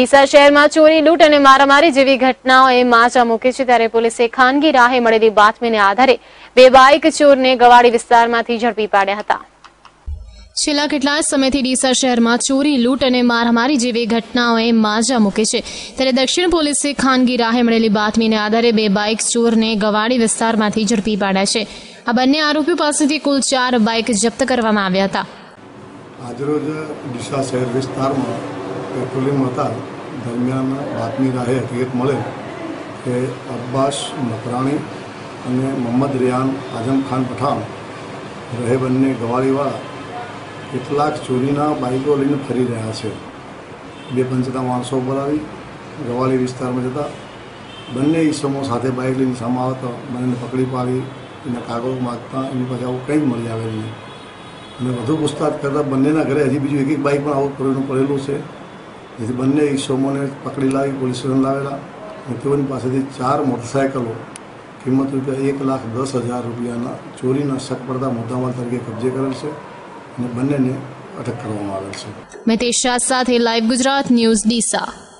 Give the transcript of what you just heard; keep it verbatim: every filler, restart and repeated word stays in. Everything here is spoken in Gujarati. ડીસા શહેરમાં ચોરી, લૂંટ અને મારામારી જેવી ઘટનાઓએ માચા મૂકી છે ત્યારે પોલીસે ખાનગી રાહે મળેલી બાતમીને આધારે બે બાઇક ચોરને ગવાડી વિસ્તારમાંથી ઝડપી પાડ્યા હતા। છેલ્લા કેટલાય સમયથી ડીસા શહેરમાં ચોરી, લૂંટ અને મારામારી જેવી ઘટનાઓએ માચા મૂકી છે ત્યારે દક્ષિણ પોલીસે ખાનગી રાહે મળેલી બાતમીને આધારે બે બાઇક ચોરને ગવાડી વિસ્તારમાંથી ઝડપી પાડ્યા છે। આ બંને આરોપીઓ પાસેથી કુલ ચાર બાઇક જપ્ત કરવામાં આવ્યા હતા। આજરોજ ડીસા શહેર વિસ્તારમાં પેટ્રોલિંગ હતા દરમિયાન બાતમી રાહે હકીકત મળે કે અબ્બાસ નકરાણી અને મોહમ્મદ રિયાન આઝમ ખાન પઠાણ રહે બંને ગવાળીવાળા કેટલાક ચોરીના બાઇકો લઈને ફરી રહ્યા છે। બે પંચતા માણસો ઉપર આવી ગવાળી વિસ્તારમાં જતા બંને ઈસમો સાથે બાઇક લઈને સામે આવતા બંનેને પકડી પાડી એને કાગળ માગતા એની પાસે આવું કંઈ જ મળી આવે નહીં અને વધુ પૂછતાછ કરતાં બંનેના ઘરે હજી બીજું એક એક બાઇક પણ આવું પડેલું પડેલું છે। જેથી બંને ઈસમોને પકડી લાવી પોલીસ સ્ટેશન લાવેલા અને તેઓની પાસેથી ચાર મોટરસાઇકલો કિંમત રૂપિયા એક લાખ દસ હજાર રૂપિયાના ચોરીના શક પડતા મુદ્દામાલ તરીકે કબજે કરેલ છે અને બંનેને અટક કરવામાં આવેલ છે। મિતેશ શાહ સાથે લાઈવ ગુજરાત ન્યૂઝ ડીસા।